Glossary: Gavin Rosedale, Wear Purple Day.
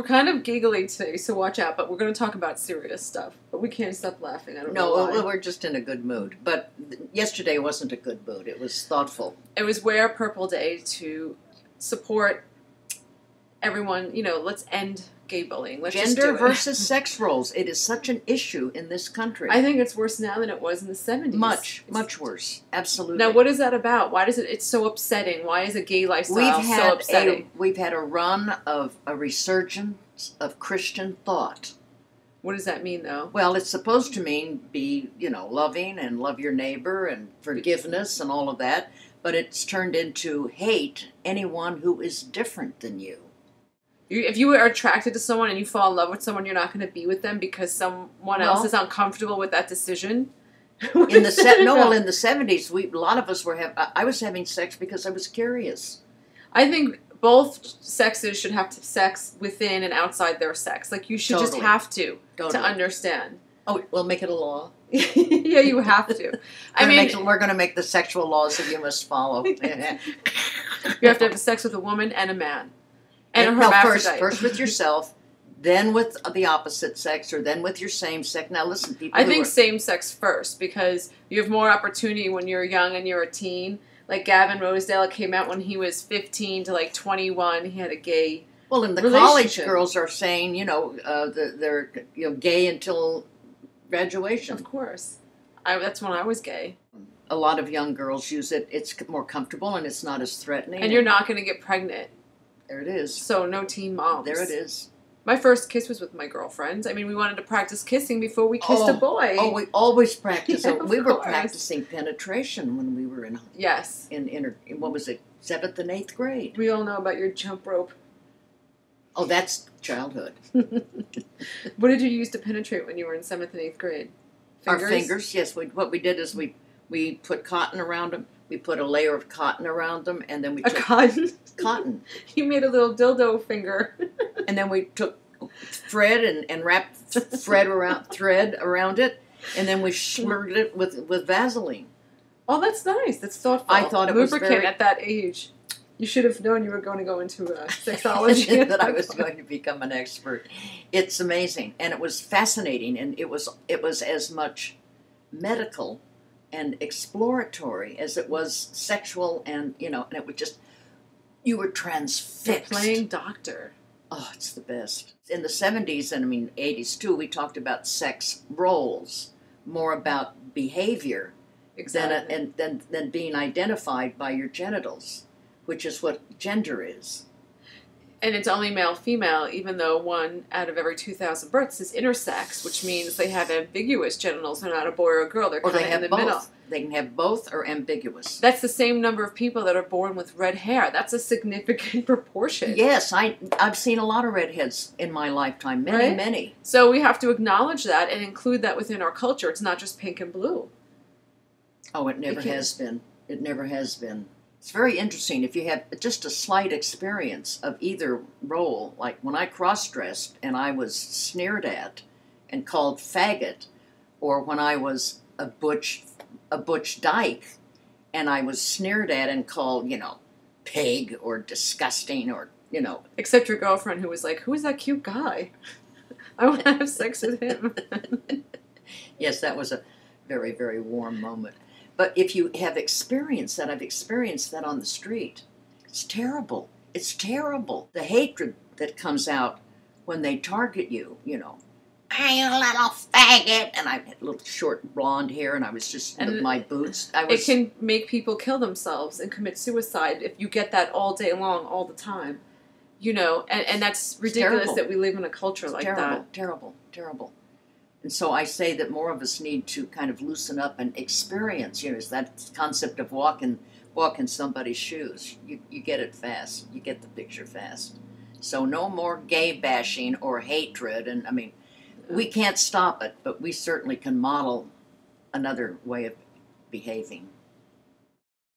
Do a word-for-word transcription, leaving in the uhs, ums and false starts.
We're kind of giggly today, so watch out. But we're going to talk about serious stuff. But we can't stop laughing. I don't no, know why. No, we're just in a good mood. But yesterday wasn't a good mood. It was thoughtful. It was Wear Purple Day to support everyone. You know, let's end gay bullying. Let's Gender versus sex roles. It is such an issue in this country. I think it's worse now than it was in the seventies. Much, it's, much worse. Absolutely. Now, what is that about? Why does it? It's so upsetting. Why is a gay lifestyle we've had so upsetting? A, we've had a run of a resurgence of Christian thought. What does that mean, though? Well, it's supposed to mean be, you know, loving and love your neighbor and forgiveness and all of that, but it's turned into hate anyone who is different than you. If you are attracted to someone and you fall in love with someone, you're not going to be with them because someone no. else is uncomfortable with that decision. in the se no, well, in the seventies, we a lot of us were have. I was having sex because I was curious. I think both sexes should have to sex within and outside their sex. Like you should totally. just have to totally. to understand. Oh, well, make it a law. Yeah, you have to. I mean, make, we're going to make the sexual laws that you must follow. You have to have sex with a woman and a man. And no, first, first with yourself, then with the opposite sex, or then with your same sex. Now, listen, people. I think are... same sex first because you have more opportunity when you're young and you're a teen. Like Gavin Rosedale came out when he was fifteen to like twenty-one. He had a gay. Well, and the college girls are saying, you know, uh, they're you know gay until graduation. Of course, I, that's when I was gay. A lot of young girls use it. It's more comfortable and it's not as threatening. And you're not going to get pregnant. There it is. So no teen moms. There it is. My first kiss was with my girlfriend. I mean, we wanted to practice kissing before we kissed oh, a boy. Oh, we always practiced. Yeah, we were course. practicing penetration when we were in yes in, in, in what was it seventh and eighth grade. We all know about your jump rope. Oh, that's childhood. What did you use to penetrate when you were in seventh and eighth grade? Fingers? Our fingers. Yes. We, what we did is we we put cotton around them. We put a layer of cotton around them, and then we took... A cotton? Cotton. You made a little dildo finger. And then we took thread and, and wrapped thread around, thread around it, and then we smeared it with, with Vaseline. Oh, that's nice. That's thoughtful. I thought it Lubricant was very... at that age. You should have known you were going to go into uh, sexology. That I was going to become an expert. It's amazing. And it was fascinating, and it was it was as much medical... and exploratory as it was sexual, and you know, and it was just you were transfixed. Playing doctor. Oh, it's the best. In the seventies and I mean eighties too, we talked about sex roles more about behavior exactly. than, a, and, than than being identified by your genitals, which is what gender is. And it's only male-female, even though one out of every two thousand births is intersex, which means they have ambiguous genitals. They're not a boy or a girl. They're kind of in the both. middle. They can have both or ambiguous. That's the same number of people that are born with red hair. That's a significant proportion. Yes, I, I've seen a lot of redheads in my lifetime, many, right? many. So we have to acknowledge that and include that within our culture. It's not just pink and blue. Oh, it never it has been. It never has been. It's very interesting if you have just a slight experience of either role. Like when I cross-dressed and I was sneered at and called faggot, or when I was a butch, a butch dyke and I was sneered at and called, you know, pig or disgusting or, you know. Except your girlfriend who was like, who is that cute guy? I want to have sex with him. Yes, that was a very, very warm moment. But if you have experienced that, I've experienced that on the street. It's terrible. It's terrible. The hatred that comes out when they target you, you know. I a little faggot. And I had little short blonde hair and I was just and with my boots. I was, it can make people kill themselves and commit suicide if you get that all day long, all the time. You know, and, and that's ridiculous that we live in a culture it's like terrible, that. Terrible, terrible, terrible. And so I say that more of us need to kind of loosen up and experience, you know, it's that concept of walking, walking somebody's shoes. You, you get it fast. You get the picture fast. So no more gay bashing or hatred. And, I mean, we can't stop it, but we certainly can model another way of behaving.